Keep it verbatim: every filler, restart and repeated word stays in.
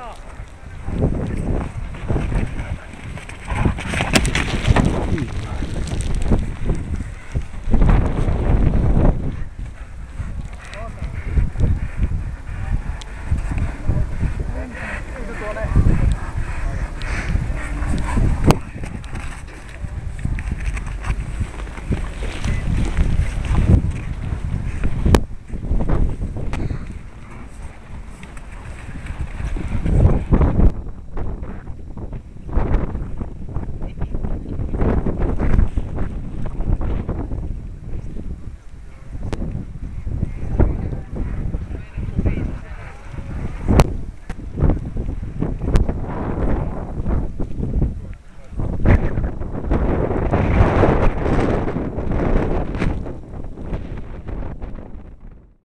off.